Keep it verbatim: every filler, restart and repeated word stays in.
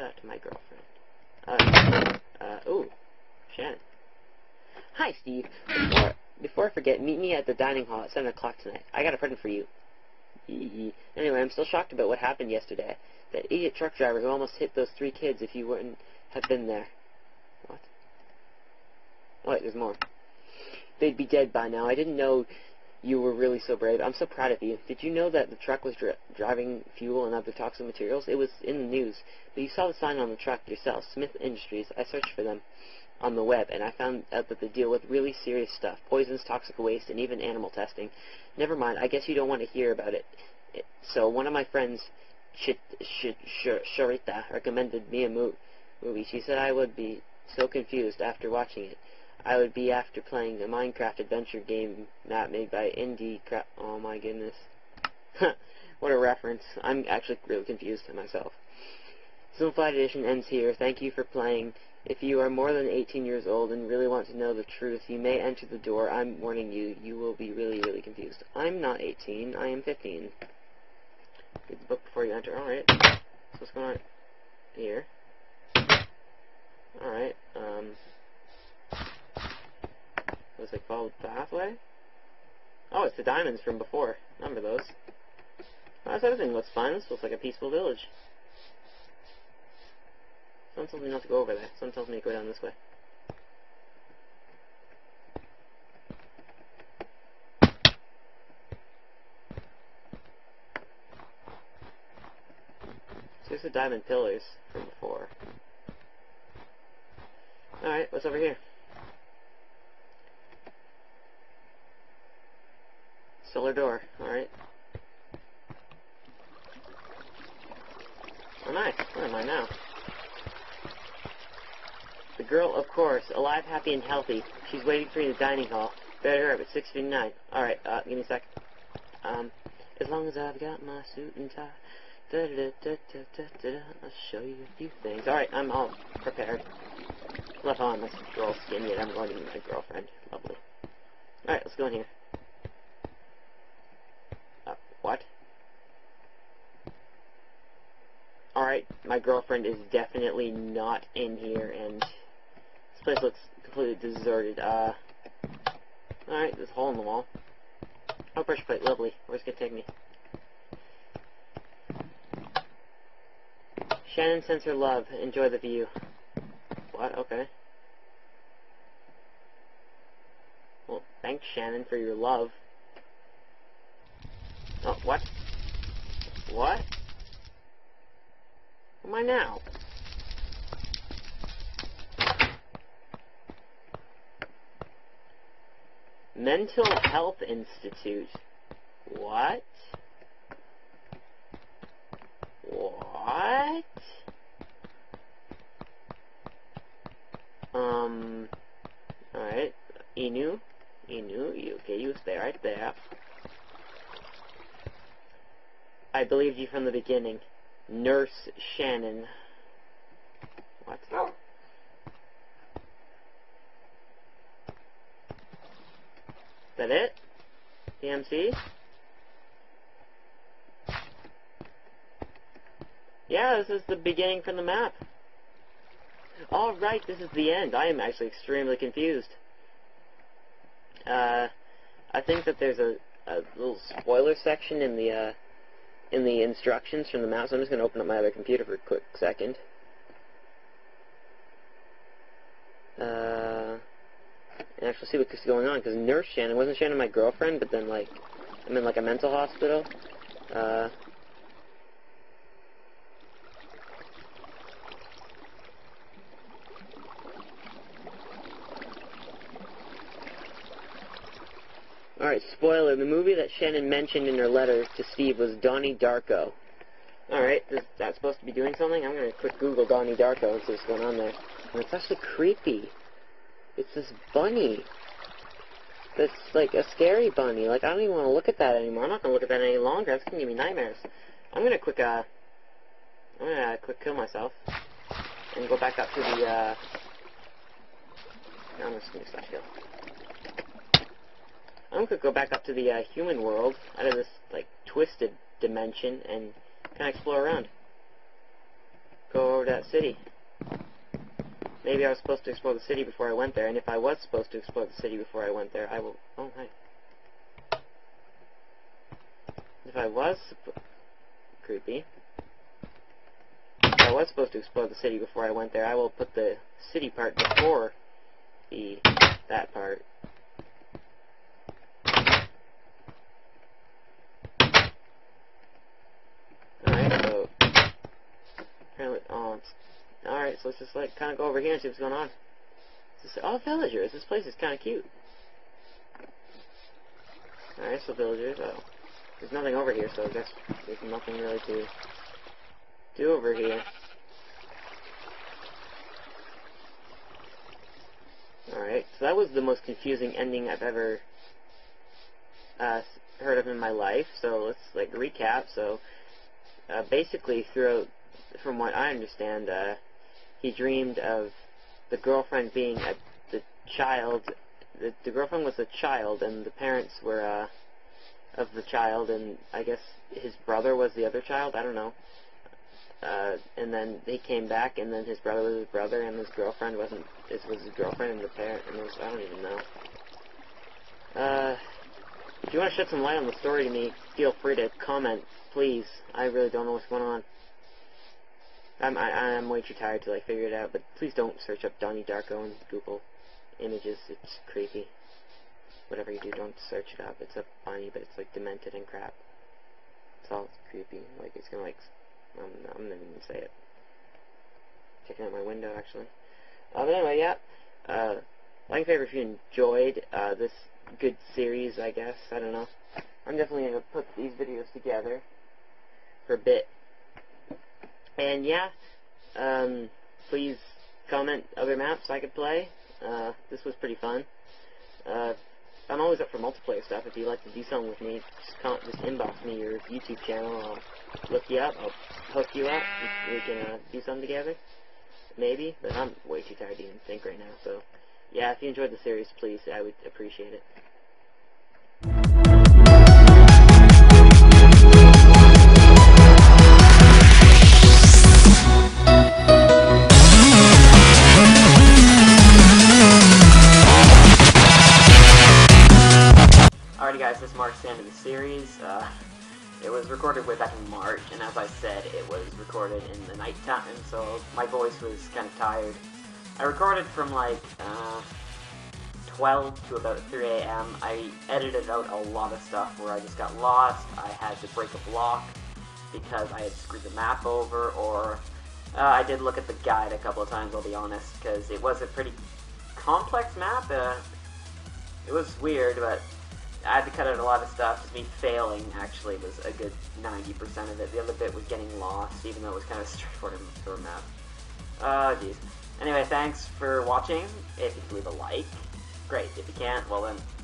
shout out to my girlfriend. Uh, uh, ooh, Shannon. Hi, Steve. Before, before I forget, meet me at the dining hall at seven o'clock tonight. I got a present for you. Anyway, I'm still shocked about what happened yesterday. That idiot truck driver who almost hit those three kids if you wouldn't have been there. What? Oh, wait, there's more. They'd be dead by now. I didn't know you were really so brave. I'm so proud of you. Did you know that the truck was dri driving fuel and other toxic materials? It was in the news. But you saw the sign on the truck yourself, Smith Industries. I searched for them on the web, and I found out that they deal with really serious stuff, poisons, toxic waste, and even animal testing. Never mind. I guess you don't want to hear about it. it so one of my friends, Sh Sh Sh Sharita, recommended me a mo movie. She said I would be so confused after watching it. I would be after playing a Minecraft adventure game map made by indie crap. Oh my goodness. What a reference. I'm actually really confused myself. Simplified edition ends here. Thank you for playing. If you are more than eighteen years old and really want to know the truth, you may enter the door. I'm warning you, you will be really, really confused. I'm not eighteen. I am fifteen. Get the book before you enter. Alright. So what's going on here? Alright. Um... Looks like follow the pathway. Oh, it's the diamonds from before. Remember those. Oh, this everything looks fine. This looks like a peaceful village. Someone tells me not to go over there. Someone tells me to go down this way. So here's the diamond pillars from before. Alright, what's over here? Solar door, alright. Oh nice, where am I now? The girl, of course, alive, happy, and healthy. She's waiting for you in the dining hall. Better hurry up, it's six fifty-nine. Alright, uh, give me a sec. Um, as long as I've got my suit and tie, da da da da da da da, I'll show you a few things. Alright, I'm all prepared. Left on this girl skin yet, I'm going to meet my girlfriend. Lovely. Alright, let's go in here. What? Alright, my girlfriend is definitely not in here, and this place looks completely deserted. Uh, Alright, there's a hole in the wall. Oh, pressure plate, lovely. Where's it gonna take me? Shannon sends her love. Enjoy the view. What? Okay. Well, thanks, Shannon, for your love. Oh, what? What? Where am I now? Mental Health Institute. What? What? Um, alright. Inu. Inu. Okay, you stay right there. I believed you from the beginning. Nurse Shannon. What? Oh. Is that it? P M C? Yeah, this is the beginning from the map. Alright, this is the end. I am actually extremely confused. Uh, I think that there's a, a little spoiler section in the, uh, in the instructions from the map, so I'm just going to open up my other computer for a quick second. Uh, and actually see what's going on, because Nurse Shannon, wasn't Shannon my girlfriend, but then, like, I'm in, like, a mental hospital. Uh, Alright, spoiler, the movie that Shannon mentioned in her letter to Steve was Donnie Darko. Alright, is that supposed to be doing something? I'm going to quick Google Donnie Darko and see what's going on there. And it's actually creepy. It's this bunny. That's like a scary bunny. Like, I don't even want to look at that anymore. I'm not going to look at that any longer. That's going to give me nightmares. I'm going to quick, uh... I'm going to quick kill myself. And go back up to the, uh... No, I'm just going to slash kill. I'm going to go back up to the uh, human world, out of this, like, twisted dimension, and kind of explore around. go over to that city. Maybe I was supposed to explore the city before I went there, and if I was supposed to explore the city before I went there, I will... Oh, hi. If I was... Creepy. If I was supposed to explore the city before I went there, I will put the city part before the... that part. Alright, so... Apparently... Oh, it's... Alright, so let's just like kind of go over here and see what's going on. It's just all villagers. This place is kind of cute. Alright, so villagers. Oh, there's nothing over here, so I guess there's nothing really to do over here. Alright, so that was the most confusing ending I've ever uh, heard of in my life. So let's like recap. So uh, basically, throughout, from what I understand, uh, he dreamed of the girlfriend being a, the child. The, the girlfriend was a child, and the parents were uh, of the child, and I guess his brother was the other child. I don't know. Uh, and then he came back, and then his brother was his brother, and his girlfriend wasn't. This was his girlfriend, and the parent. And was, I don't even know. Uh, if you want to shed some light on the story to me, feel free to comment, please. I really don't know what's going on. I'm, I, I'm way too tired to like figure it out, but please don't search up Donnie Darko in Google Images. It's creepy. Whatever you do, don't search it up. It's up funny, but it's like demented and crap. It's all creepy. Like it's gonna like, I'm, I'm not even gonna say it. Checking out my window actually. Uh, but anyway, yeah. Uh, like favorite if you enjoyed uh, this good series, I guess. I don't know. I'm definitely gonna put these videos together for a bit. And yeah, um, please comment other maps I could play. Uh, this was pretty fun. Uh, I'm always up for multiplayer stuff. If you'd like to do something with me, just, comment, just inbox me your YouTube channel. I'll look you up. I'll hook you up. We can uh, do something together. Maybe, but I'm way too tired to even think right now. So yeah, if you enjoyed the series, please, I would appreciate it. This marks the end of the series. Uh, it was recorded way back in March, and as I said, it was recorded in the night time, so my voice was kind of tired. I recorded from like uh, twelve to about three A M I edited out a lot of stuff where I just got lost. I had to break a block because I had screwed the map over, or uh, I did look at the guide a couple of times, I'll be honest, because it was a pretty complex map. Uh, it was weird, but I had to cut out a lot of stuff, because me failing actually was a good ninety percent of it. The other bit was getting lost, even though it was kind of a straightforward map. Oh, jeez. Anyway, thanks for watching. If you could leave a like, great. If you can't, well then...